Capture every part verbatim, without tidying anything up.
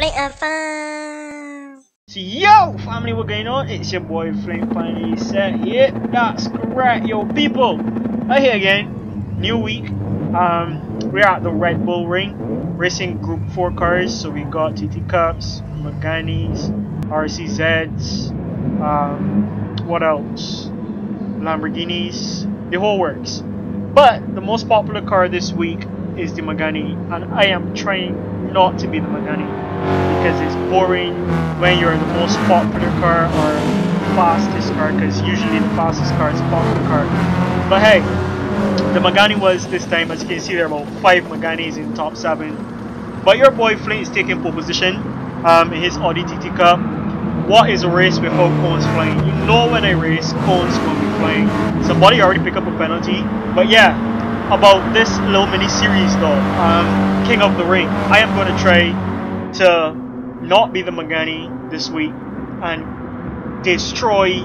Play and fun. So yo family, what going on? It's your boy Flame finally set here. That's correct, yo people. Right here again, new week. Um, we're at the Red Bull Ring, racing Group Four cars. So we got T T Cups, Meganes, R C Zs, um, what else? Lamborghinis, the whole works. But the most popular car this week is the Megane, and I am trying not to be the Megane because it's boring when you're the most popular car or fastest car, because usually the fastest car is the popular car. But hey, the Megane was this time. As you can see, there are about five Meganes in top seven. But your boy Flint is taking pole position um, in his Audi T T Cup. What is a race without cones flying? You know, when I race, cones will be flying. Somebody already picked up a penalty. But yeah, about this little mini series though, um, King of the Ring, I am going to try to not be the Megane this week and destroy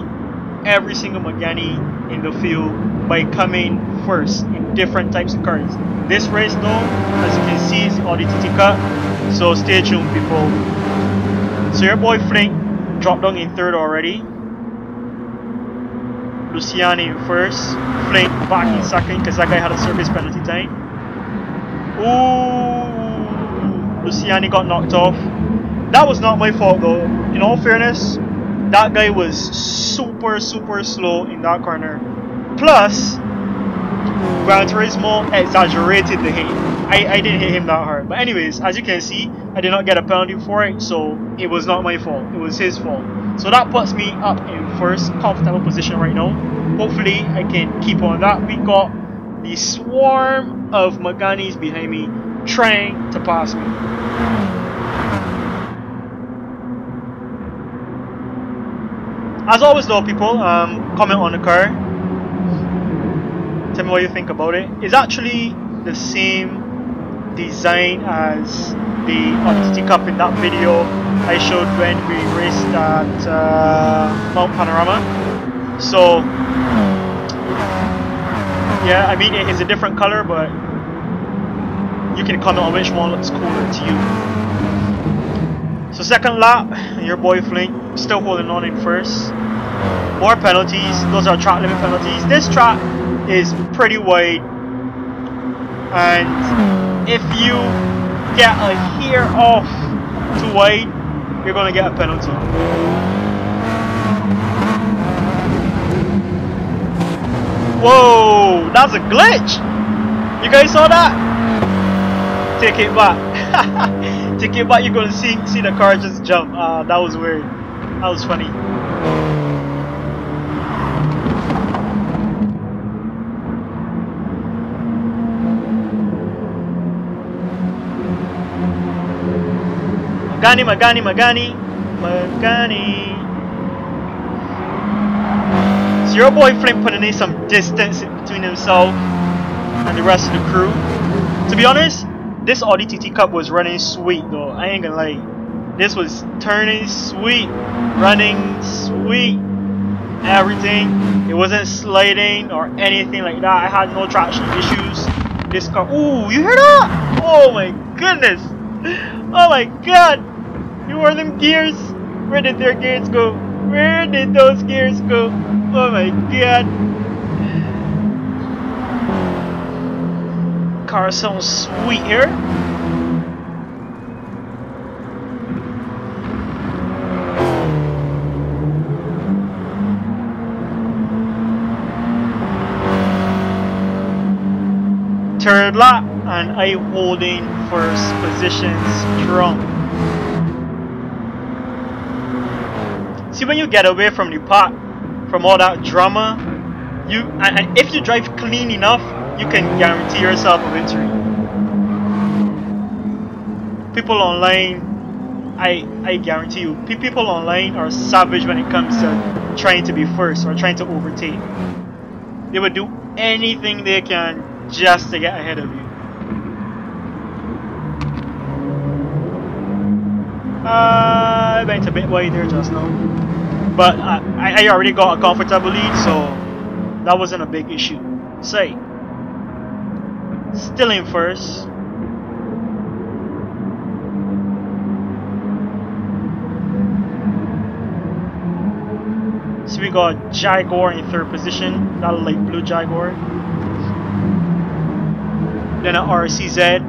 every single Megane in the field by coming first in different types of cars. This race though, as you can see, is the Audi T T Cup, so stay tuned people. So your boy Flink dropped down in third already. Luciani in first. Flint back in second because that guy had a service penalty time. Ooh, Luciani got knocked off. That was not my fault though. In all fairness, that guy was super super slow in that corner. Plus, Gran Turismo exaggerated the hit. I, I didn't hit him that hard. But anyways, as you can see, I did not get a penalty for it, so it was not my fault. It was his fault. So that puts me up in first comfortable position right now. Hopefully, I can keep on that. We got the swarm of Meganes behind me trying to pass me. As always though, people, um, comment on the car. Tell me what you think about it. It's actually the same design as the Audi T T Cup in that video I showed when we raced at uh, Mount Panorama. So yeah, I mean, it is a different color, but you can comment on which one looks cooler to you. So second lap, your boy Flink still holding on in first. More penalties. Those are track limit penalties. This track is pretty wide, and if you get a hair off too wide, you're gonna get a penalty. Whoa, that's a glitch. You guys saw that? Take it back. Take it back. You're gonna see see the car just jump. Uh, that was weird. That was funny. Megane, Megane, Megane, Megane. So your boy Flint putting in some distance between himself and the rest of the crew. To be honest, this Audi T T Cup was running sweet though, I ain't gonna lie. This was turning sweet, running sweet, everything. It wasn't sliding or anything like that. I had no traction issues. This car, ooh, you hear that? Oh my goodness. Oh my god. You wore them gears? Where did their gears go? Where did those gears go? Oh my god. Car sounds sweet here. Third lap, and I holding first position strong. See, when you get away from the park, from all that drama, you and, and if you drive clean enough, you can guarantee yourself a victory. People online, I I guarantee you, people online are savage when it comes to trying to be first or trying to overtake. They would do anything they can just to get ahead of you. Uh, I went a bit wide there just now. But I, I already got a comfortable lead, so that wasn't a big issue. Say, still in first. we got Jaguar in third position, that light blue Jaguar. Then an R C Z.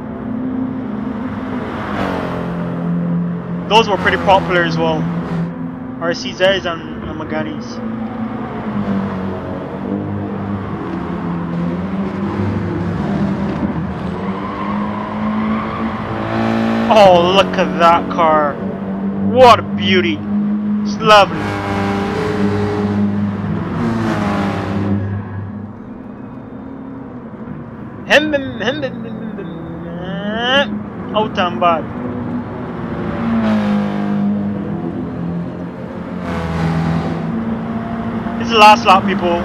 Those were pretty popular as well. R C Zs and, and Meganes. Oh, look at that car. What a beauty. It's lovely. Hem bim hem bim bim bim. Out and bad. This is the last lap, people.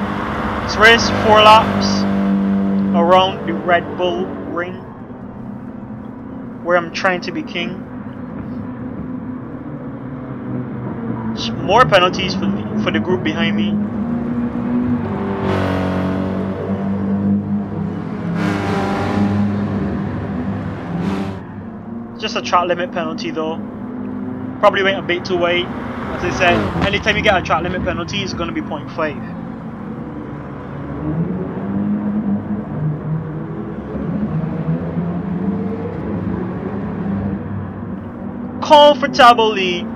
This race, four laps around the Red Bull Ring, where I'm trying to be king. More penalties for the, for the group behind me. Just a track limit penalty though. Probably went a bit too late. As I said, anytime you get a track limit penalty, it's gonna be point five. Comfortable lead.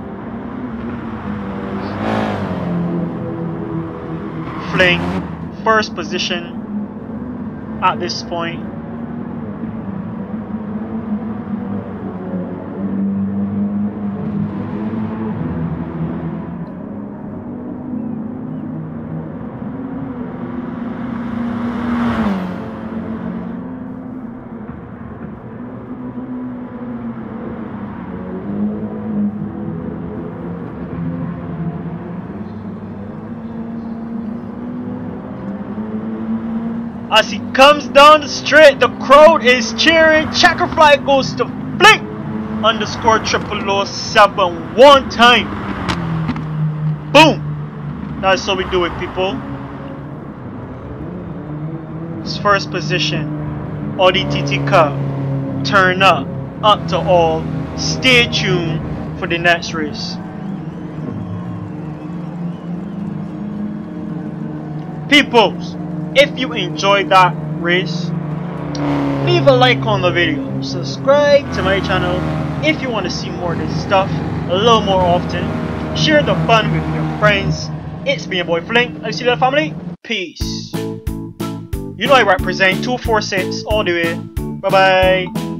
Fling first position at this point. As he comes down the straight, the crowd is cheering. Checkerfly goes to flick underscore triple O seven one time. Boom! That's how we do it, people. It's first position. Audi T T Cup. Turn up. Up to all. Stay tuned for the next race. Peoples, if you enjoyed that race, leave a like on the video, subscribe to my channel if you want to see more of this stuff a little more often, share the fun with your friends. It's me, your boy Flink. I'll see you later, family. Peace. You know I represent two four six all the way. Bye bye.